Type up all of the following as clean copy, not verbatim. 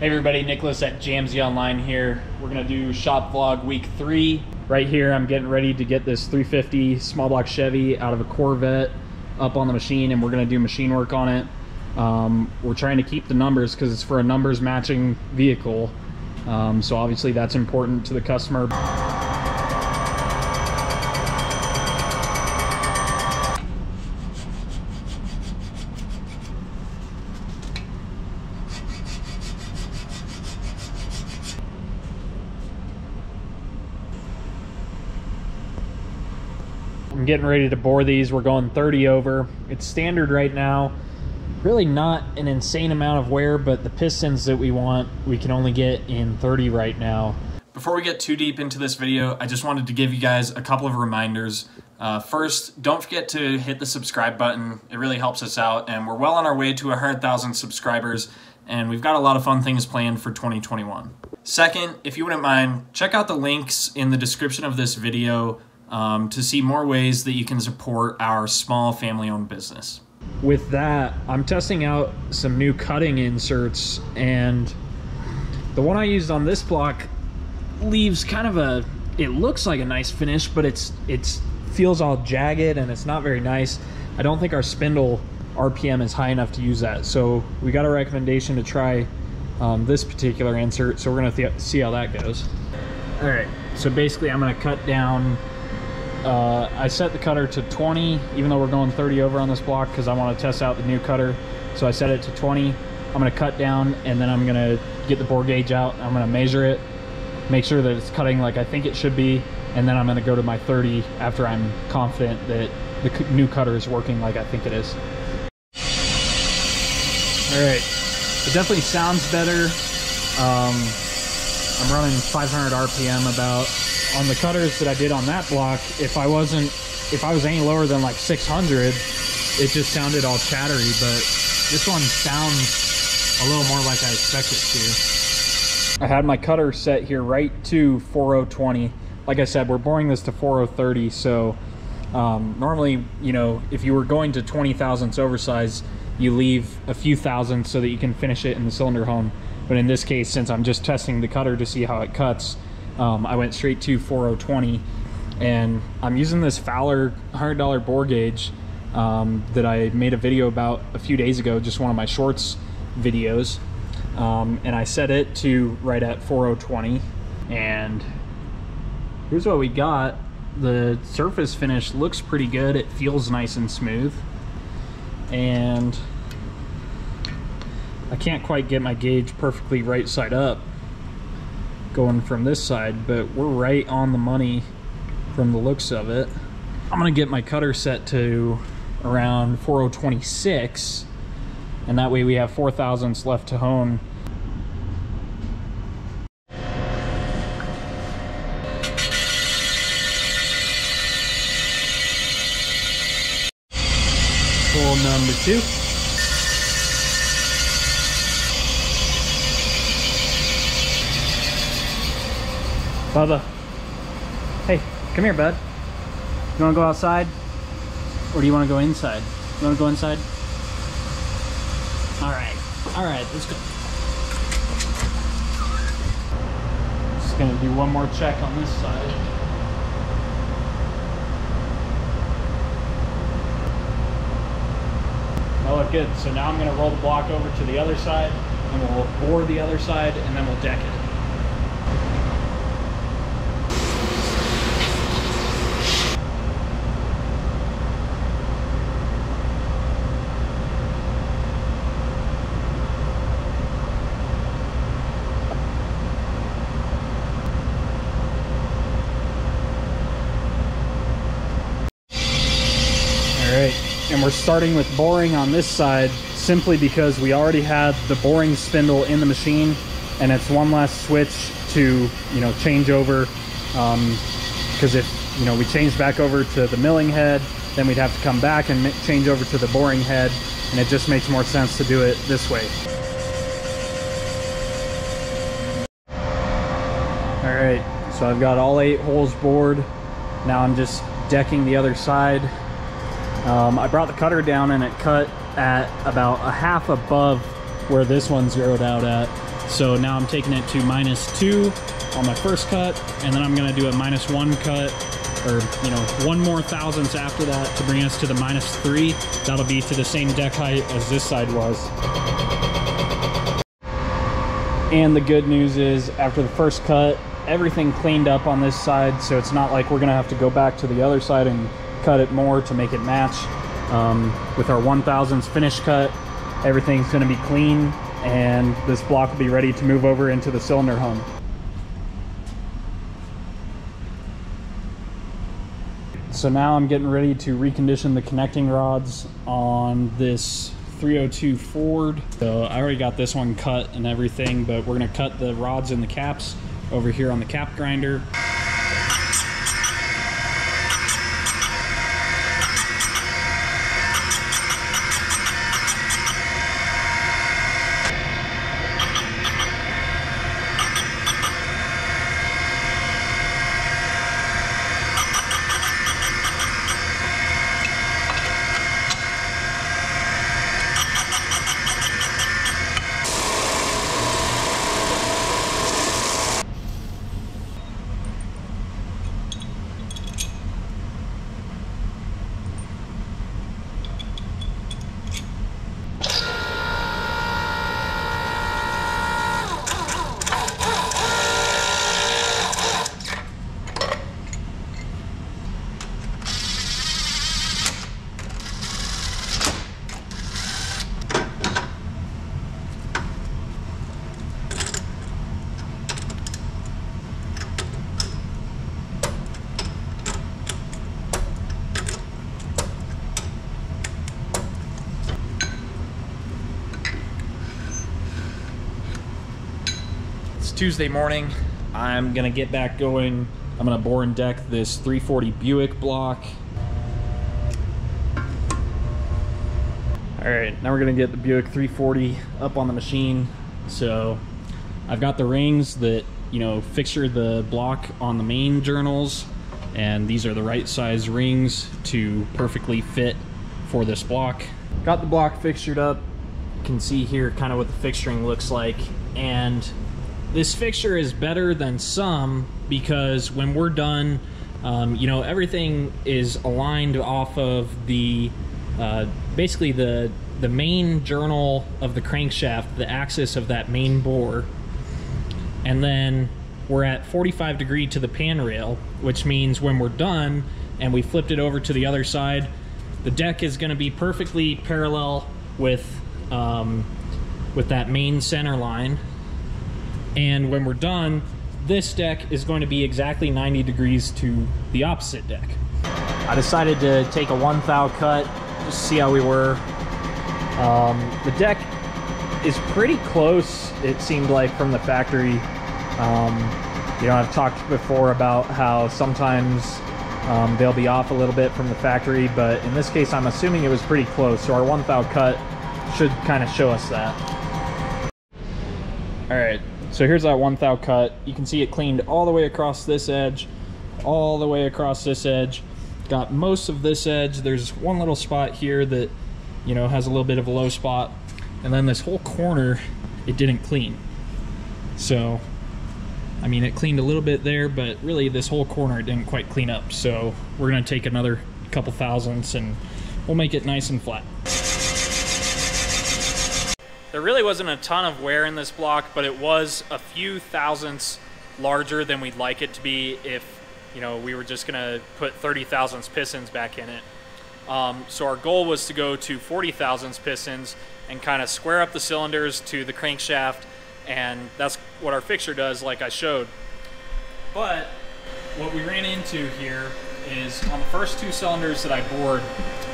Hey everybody, Nicholas at Jamsi Online here. We're gonna do shop vlog week 3. Right here, I'm getting ready to get this 350 small block Chevy out of a Corvette up on the machine, and we're gonna do machine work on it. We're trying to keep the numbers because it's for a numbers matching vehicle. So obviously that's important to the customer. I'm getting ready to bore these. We're going 30 over. It's standard right now. Really not an insane amount of wear, but the pistons that we want, we can only get in 30 right now. Before we get too deep into this video, I just wanted to give you guys a couple of reminders. First, don't forget to hit the subscribe button. It really helps us out, and we're well on our way to 100,000 subscribers, and we've got a lot of fun things planned for 2021. Second, if you wouldn't mind, check out the links in the description of this video to see more ways that you can support our small family-owned business. With that, I'm testing out some new cutting inserts, and the one I used on this block leaves kind of a, it looks like a nice finish, but it feels all jagged and it's not very nice. I don't think our spindle RPM is high enough to use that, so we got a recommendation to try this particular insert, so we're gonna see how that goes. All right, so basically I'm gonna cut down. I set the cutter to 20, even though we're going 30 over on this block, because I want to test out the new cutter. So I set it to 20. I'm going to cut down, and then I'm going to get the bore gauge out. I'm going to measure it, make sure that it's cutting like I think it should be, and then I'm going to go to my 30 after I'm confident that the new cutter is working like I think it is. All right, it definitely sounds better. I'm running 500 RPM about. On the cutters that I did on that block, if I was any lower than like 600, it just sounded all chattery, but this one sounds a little more like I expect it to. I had my cutter set here right to 4020. Like I said, we're boring this to 4030, so normally, you know, if you were going to 20 thousandths oversize, you leave a few thousandths so that you can finish it in the cylinder home. But in this case, since I'm just testing the cutter to see how it cuts, I went straight to 4020, and I'm using this Fowler $100 bore gauge that I made a video about a few days ago, just one of my shorts videos, and I set it to right at 4020, and here's what we got. The surface finish looks pretty good. It feels nice and smooth, and I can't quite get my gauge perfectly right side up going from this side, but we're right on the money from the looks of it. I'm gonna get my cutter set to around 4026, and that way we have 4 thousandths left to hone. Tool number 2. Bubba, hey, come here, bud. You want to go outside, or do you want to go inside? You want to go inside? All right, let's go. Just gonna do one more check on this side. That looked good. So now I'm gonna roll the block over to the other side, and we'll bore the other side, and then we'll deck it. And we're starting with boring on this side simply because we already had the boring spindle in the machine, and it's one last switch to, you know, change over, because if, you know, we change back over to the milling head, then we'd have to come back and change over to the boring head, and it just makes more sense to do it this way. All right, so I've got all 8 holes bored. Now I'm just decking the other side. I brought the cutter down, and it cut at about 1/2 above where this one zeroed out at. So now I'm taking it to -2 on my first cut, and then I'm gonna do a -1 cut, or you know, 1 more thousandth after that to bring us to the -3. That'll be to the same deck height as this side was. And the good news is after the first cut, everything cleaned up on this side, so it's not like we're gonna have to go back to the other side and cut it more to make it match. With our 1,000th finish cut, everything's gonna be clean, and this block will be ready to move over into the cylinder home. So now I'm getting ready to recondition the connecting rods on this 302 Ford. So I already got this one cut and everything, but we're gonna cut the rods and the caps over here on the cap grinder. Tuesday morning, I'm gonna get back going. I'm gonna bore and deck this 340 Buick block. All right, now we're gonna get the Buick 340 up on the machine. So I've got the rings that, you know, fixture the block on the main journals, and these are the right size rings to perfectly fit for this block. Got the block fixtured up. You can see here kind of what the fixturing looks like, and this fixture is better than some because when we're done, you know, everything is aligned off of the, basically the main journal of the crankshaft, the axis of that main bore. And then we're at 45 degree to the pan rail, which means when we're done and we flipped it over to the other side, the deck is gonna be perfectly parallel with that main center line. And when we're done, this deck is going to be exactly 90 degrees to the opposite deck. I decided to take a 1,000 cut, just to see how we were. The deck is pretty close, it seemed like, from the factory. You know, I've talked before about how sometimes they'll be off a little bit from the factory, but in this case, I'm assuming it was pretty close. So our 1,000 cut should kind of show us that. All right. So here's that 1,000 cut. You can see it cleaned all the way across this edge, all the way across this edge. Got most of this edge. There's one little spot here that, you know, has a little bit of a low spot. And then this whole corner, it didn't clean. So, I mean, it cleaned a little bit there, but really this whole corner, it didn't quite clean up. So we're gonna take another couple thousandths and we'll make it nice and flat. There really wasn't a ton of wear in this block, but it was a few thousandths larger than we'd like it to be if, you know, we were just gonna put 30,000 pistons back in it. So our goal was to go to 40,000 pistons and kind of square up the cylinders to the crankshaft, and that's what our fixture does, like I showed. But what we ran into here is on the first 2 cylinders that I bored,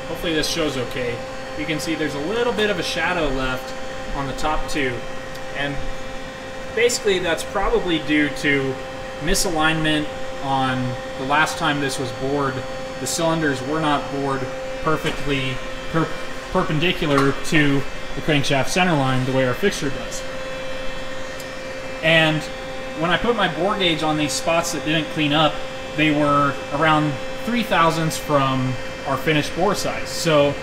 hopefully this shows okay, you can see there's a little bit of a shadow left on the top 2, and basically that's probably due to misalignment on the last time this was bored. The cylinders were not bored perfectly perpendicular to the crankshaft center line the way our fixture does. And when I put my bore gauge on these spots that didn't clean up, they were around 3 thousandths from our finished bore size. So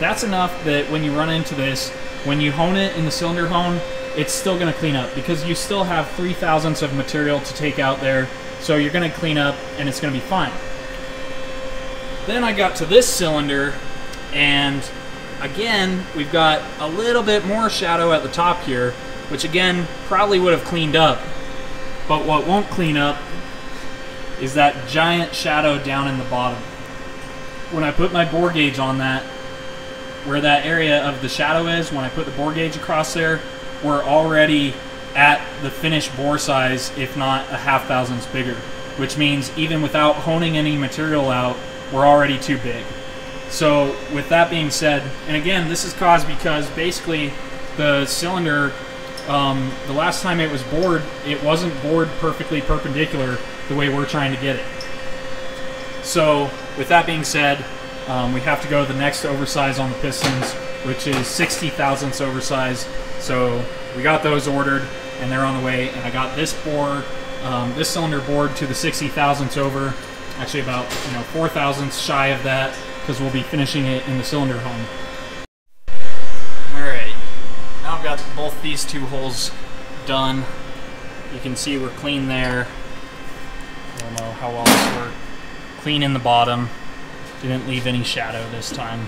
that's enough that when you run into this, when you hone it in the cylinder hone, it's still going to clean up because you still have 3 thousandths of material to take out there. So you're going to clean up and it's going to be fine. Then I got to this cylinder, and again, we've got a little bit more shadow at the top here, which again, probably would have cleaned up. But what won't clean up is that giant shadow down in the bottom. When I put my bore gauge on that, where that area of the shadow is, when I put the bore gauge across there, we're already at the finished bore size, if not a 0.5 thousandths bigger, which means even without honing any material out, we're already too big. So with that being said, and again, this is caused because basically the cylinder, the last time it was bored, it wasn't bored perfectly perpendicular the way we're trying to get it. So with that being said, we have to go the next oversize on the pistons, which is 60 thousandths oversize. So we got those ordered and they're on the way. And I got this bore, this cylinder bored to the 60 thousandths over, actually about 4 thousandths shy of that, because we'll be finishing it in the cylinder home. All right, now I've got both these two holes done. You can see we're clean there. I don't know how else we're clean in the bottom. Didn't leave any shadow this time.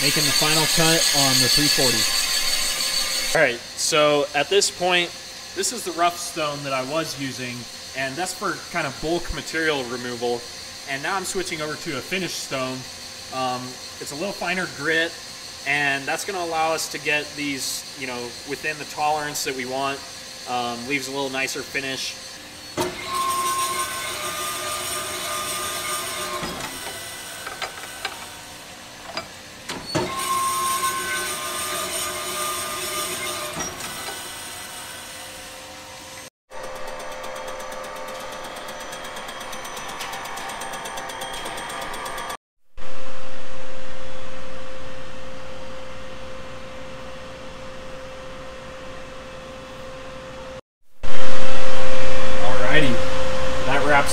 Making the final cut on the 340. All right, so at this point, this is the rough stone that I was using, and that's for kind of bulk material removal. And now I'm switching over to a finished stone. It's a little finer grit, and that's gonna allow us to get these, within the tolerance that we want. Leaves a little nicer finish.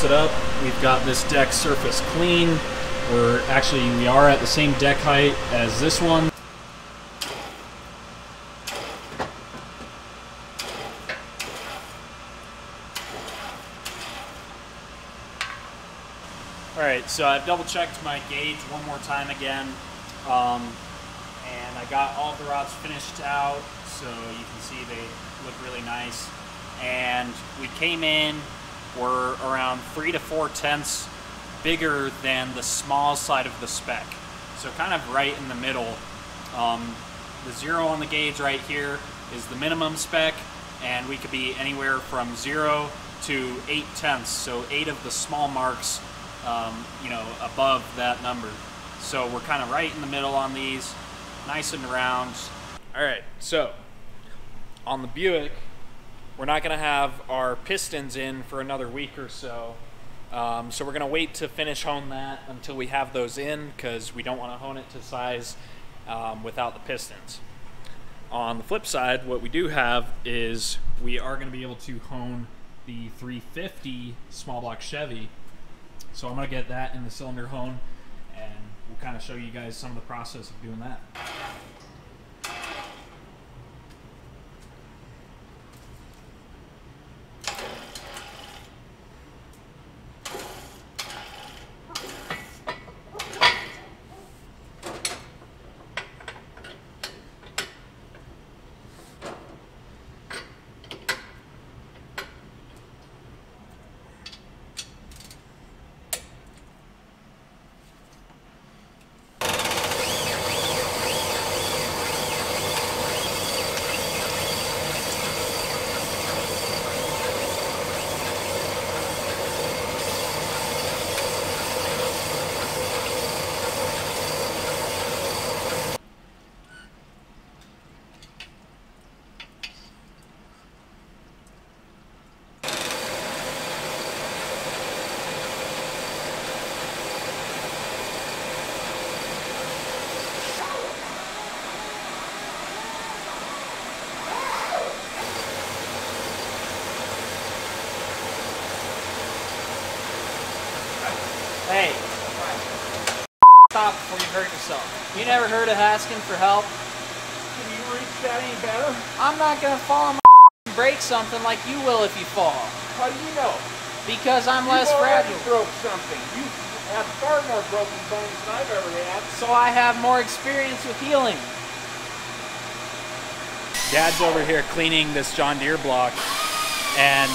It up. We've got this deck surface clean. We are at the same deck height as this one. All right, so I've double checked my gauge one more time again, and I got all the rods finished out, so you can see they look really nice. And we came in, we're around 3 to 4 tenths bigger than the small side of the spec. So kind of right in the middle. The 0 on the gauge right here is the minimum spec, and we could be anywhere from 0 to 8 tenths. So 8 of the small marks, above that number. So we're kind of right in the middle on these, nice and round. All right, so on the Buick, we're not gonna have our pistons in for another week or so. So we're gonna wait to finish hone that until we have those in, because we don't wanna hone it to size without the pistons. On the flip side, what we do have is we are gonna be able to hone the 350 small block Chevy. So I'm gonna get that in the cylinder hone, and we'll kind of show you guys some of the process of doing that. stop before you hurt yourself. You never heard of asking for help? Can you reach that any better? I'm not going to fall on my break something like you will if you fall. How do you know? Because I'm less fragile. You broke something. You have far more broken bones than I've ever had. So I have more experience with healing. Dad's over here cleaning this John Deere block, and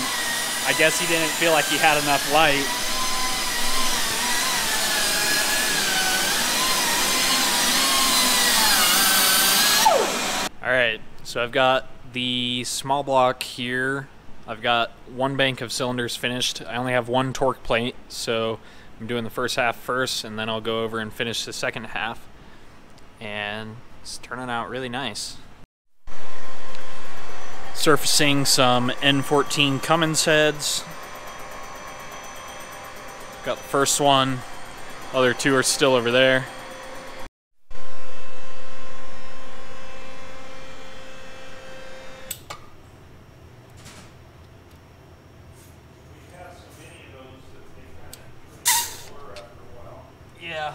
I guess he didn't feel like he had enough light. All right, so I've got the small block here. I've got one bank of cylinders finished. I only have one torque plate, so I'm doing the first half first, and then I'll go over and finish the second half. And it's turning out really nice. Surfacing some N14 Cummins heads. Got the first one. Other two are still over there. Yeah.